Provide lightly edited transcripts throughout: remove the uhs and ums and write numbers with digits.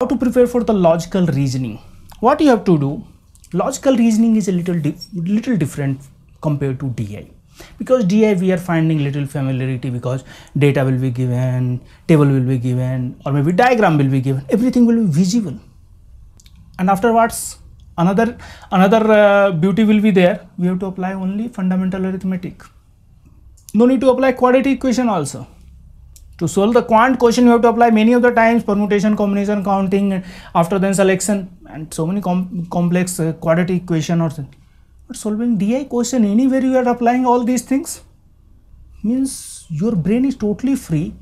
How to prepare for the logical reasoning? What you have to do, logical reasoning is a little different compared to DI. Because DI we are finding little familiarity, because data will be given, table will be given, or maybe diagram will be given, everything will be visible. And afterwards another beauty will be there. We have to apply only fundamental arithmetic. No need to apply quadratic equation also. To solve the quant question, you have to apply many of the times permutation, combination, counting, and after then selection, and so many complex quadratic equation or something. But solving DI question, anywhere you are applying all these things, means your brain is totally free.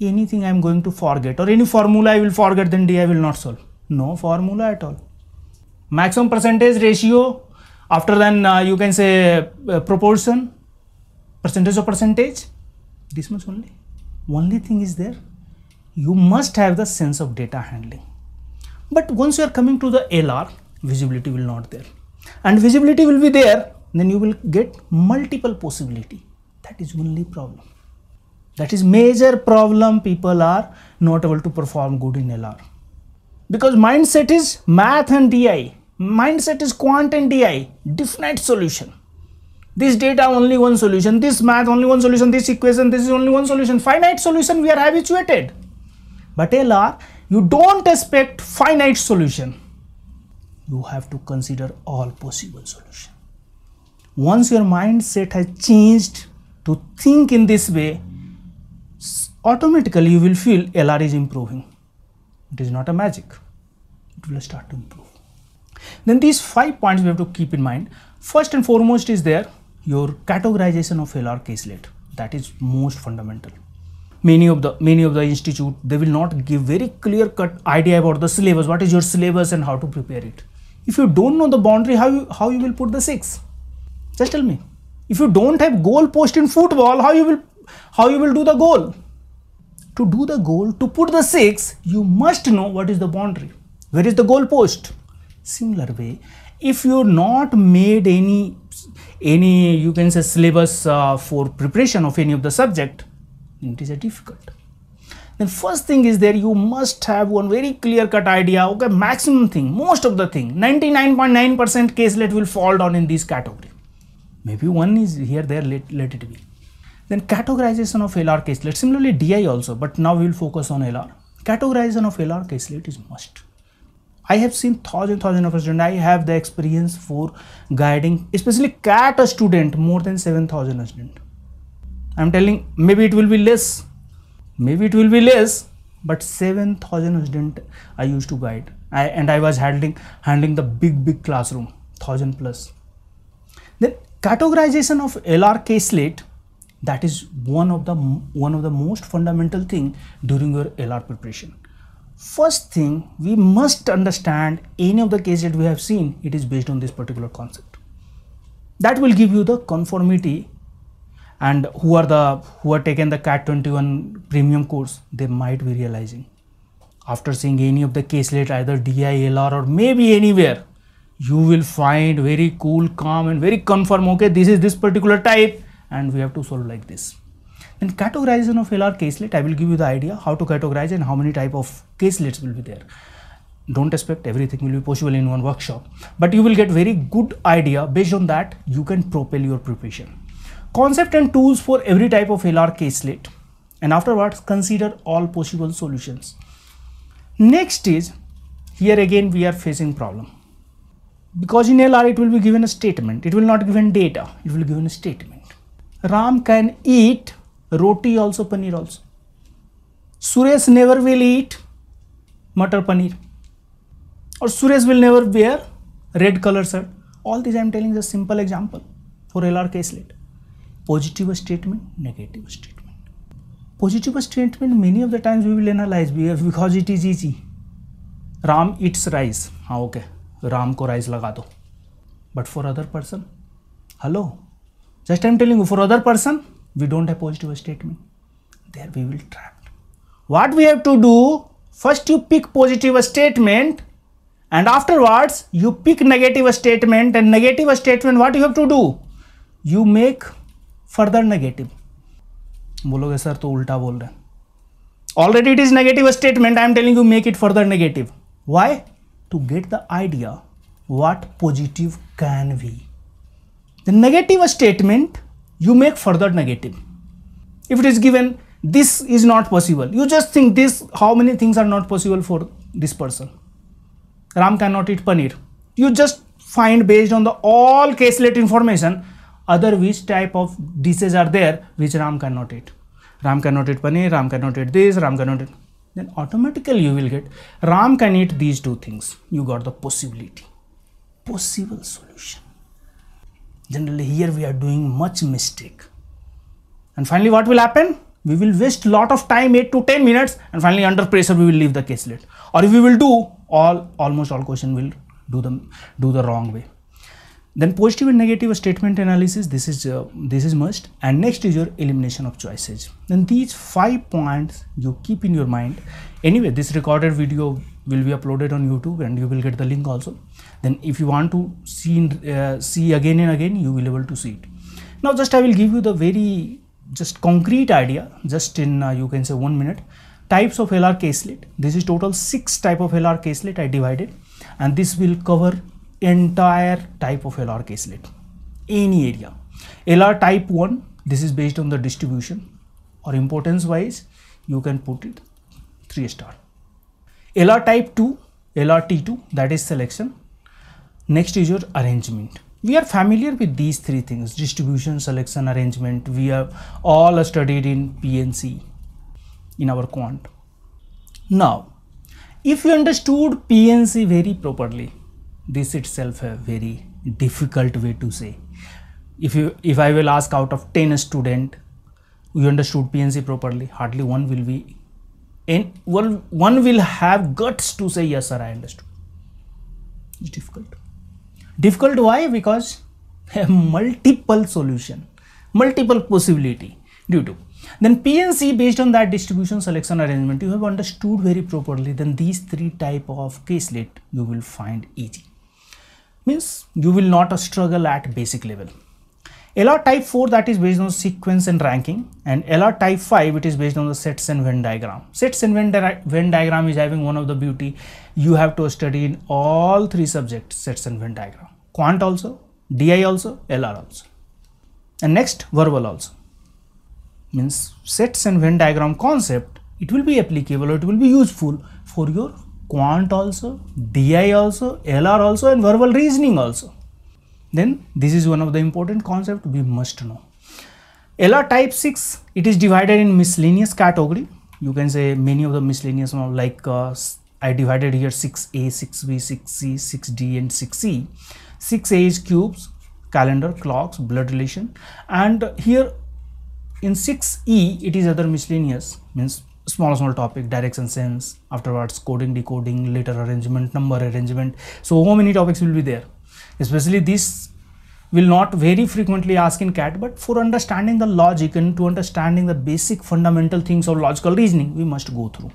Anything I am going to forget, or any formula I will forget, then DI will not solve. No formula at all. Maximum percentage ratio, after then you can say proportion, percentage of percentage, this much only. Only thing is there, you must have the sense of data handling. But once you are coming to the LR, visibility will not there. And visibility will be there, then you will get multiple possibility. That is only problem. That is major problem. People are not able to perform good in LR. Because mindset is math and DI. Mindset is quant and DI. Definite solution. This data only one solution. This math only one solution. This equation, this is only one solution. Finite solution we are habituated. But LR, you don't expect finite solution. You have to consider all possible solution. Once your mindset has changed to think in this way, automatically you will feel LR is improving. It is not a magic. It will start to improve. Then these 5 points we have to keep in mind. First and foremost is there your categorization of LR caselet. That is most fundamental. Many of the institute, they will not give very clear cut idea about the syllabus. What is your syllabus and how to prepare it? If you don't know the boundary, how you will put the six? Just tell me. If you don't have goal post in football, how you will do the goal? To do the goal, to put the six, you must know what is the boundary, where is the goal post. Similar way, if you not made any you can say syllabus for preparation of any of the subject, it is a difficult. Then first thing is there, you must have one very clear cut idea. Okay, maximum thing, most of the thing, 99.9% caselet will fall down in this category. Maybe one is here there, let it be. Then categorization of LR caselet, similarly DI also, but now we will focus on LR. Categorization of LR caselet is must. I have seen thousands of students. I have the experience for guiding, especially CAT student, more than 7,000 students. I am telling, maybe it will be less, but 7,000 students I used to guide. I was handling the big classroom, 1,000+. Then categorization of LR caselet. That is one of the most fundamental thing during your LR preparation. First thing, we must understand any of the cases that we have seen, it is based on this particular concept. That will give you the conformity, and who are taken the CAT 21 premium course, they might be realizing. After seeing any of the caselet, either DI, LR, or maybe anywhere, you will find very cool, calm, and very confirm, okay, this is this particular type, and we have to solve like this. Then categorization of LR caselet, I will give you the idea how to categorize and how many type of caselets will be there. Don't expect everything will be possible in one workshop, but you will get very good idea. Based on that, you can propel your preparation. Concept and tools for every type of LR caselet, and afterwards consider all possible solutions. Next is, here again we are facing problem. Because in LR it will be given a statement, it will not given data, it will be given a statement. Ram can eat roti also, paneer also. Suresh never will eat matar paneer. Or Suresh will never wear red color shirt. All this I am telling is a simple example for LR caselet. Positive statement, negative statement. Positive statement many of the times we will analyze because it is easy. Ram eats rice. Ah, okay. Ram ko rice laga do. But for other person, hello. Just I am telling you, for other person, we don't have positive statement. There we will trapped. What we have to do, first you pick positive statement, and afterwards you pick negative statement, and negative statement what you have to do? You make further negative. Bologe sir to ulta bol rahe. Already it is negative statement. I am telling you, make it further negative. Why? To get the idea what positive can be. The negative statement, you make further negative. If it is given, this is not possible. You just think this, how many things are not possible for this person. Ram cannot eat paneer. You just find based on the all caselet information, other which type of dishes are there which Ram cannot eat. Ram cannot eat paneer, Ram cannot eat this, Ram cannot eat. Then automatically you will get Ram can eat these two things. You got the possibility, possible solution. Generally here we are doing much mistake. And finally what will happen? We will waste lot of time, 8 to 10 minutes, and finally under pressure we will leave the caselet. Or if we will do almost all question will do the wrong way. Then positive and negative statement analysis, this is must. And next is your elimination of choices. Then these 5 points you keep in your mind. Anyway, this recorded video will be uploaded on YouTube and you will get the link also. Then if you want to see again and again, you will be able to see it. Now just I will give you the very just concrete idea just in you can say 1 minute. Types of LR caselet. This is total 6 type of LR caselet I divided, and this will cover entire type of LR caselet, any area. LR type 1, this is based on the distribution or importance wise, you can put it 3-star. LR type 2, LR T2, that is selection. Next is your arrangement. We are familiar with these 3 things: distribution, selection, arrangement. We have all studied in PNC in our quant. Now, if you understood PNC very properly, this itself a very difficult way to say. If I will ask out of 10 student, you understood PNC properly, hardly one will be in one will have guts to say yes sir I understood. It's difficult. Difficult why? Because multiple solution, multiple possibility due to. Then PNC based on that distribution, selection, arrangement, you have understood very properly, then these 3 type of caselet you will find easy. Means you will not struggle at basic level. LR type 4, that is based on sequence and ranking, and LR type 5, it is based on the sets and Venn diagram. Sets and Venn diagram is having one of the beauty. You have to study in all 3 subjects, sets and Venn diagram. Quant also, DI also, LR also. And next verbal also. Means sets and Venn diagram concept, it will be applicable, it will be useful for your quant also, DI also, LR also, and verbal reasoning also. Then this is one of the important concept we must know. LR type 6, it is divided in miscellaneous category. You can say many of the miscellaneous ones, like I divided here 6A, 6B, 6C, 6D and 6E. 6A is cubes, calendar, clocks, blood relation, and here in 6E it is other miscellaneous, means small topic, direction sense, afterwards coding, decoding, letter arrangement, number arrangement. So how many topics will be there? Especially this will not very frequently ask in CAT, but for understanding the logic and to understanding the basic fundamental things of logical reasoning, we must go through.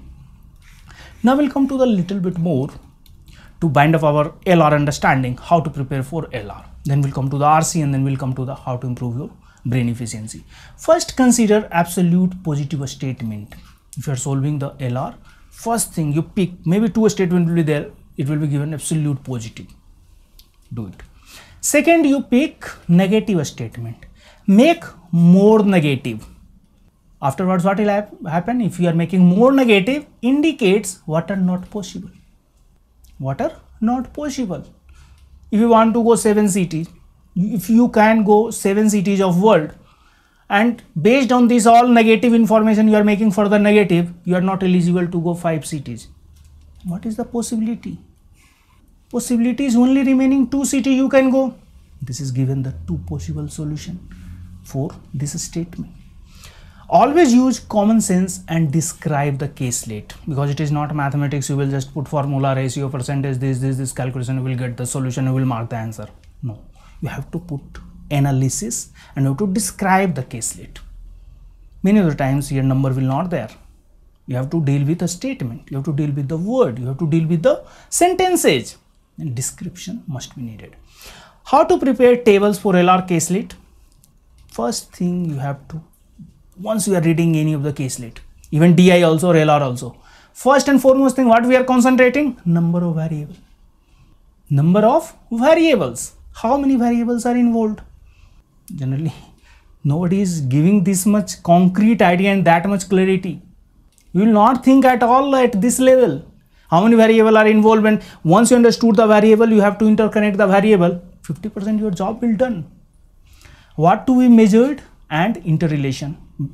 Now we'll come to the little bit more to bind up our LR understanding, how to prepare for LR. Then we'll come to the RC, and then we'll come to the how to improve your brain efficiency. First, consider absolute positive statement. If you are solving the LR, first thing you pick, maybe 2 statements will be there, it will be given absolute positive. Do it. Second, you pick negative statement, make more negative. Afterwards what will happen? If you are making more negative, indicates what are not possible, what are not possible. If you want to go 7 cities, if you can go 7 cities of world, and based on this all negative information you are making further negative, you are not eligible to go 5 cities. What is the possibility? Possibility is only remaining 2 cities you can go. This is given the 2 possible solution for this statement. Always use common sense and describe the caselet, because it is not mathematics. You will just put formula, ratio, percentage, this calculation, you will get the solution, you will mark the answer. No, you have to put analysis and you have to describe the caselet. Many of the times here number will not there. You have to deal with a statement, you have to deal with the word, you have to deal with the sentences. And description must be needed. How to prepare tables for LR caselet? First thing you have to, once you are reading any of the caselet, even DI also, RLR also. First and foremost thing, what we are concentrating? Number of variables. Number of variables. How many variables are involved? Generally, nobody is giving this much concrete idea and that much clarity. You will not think at all at this level. How many variables are involved? And once you understood the variable, you have to interconnect the variable. 50% your job will done. What do we measured? And interrelation.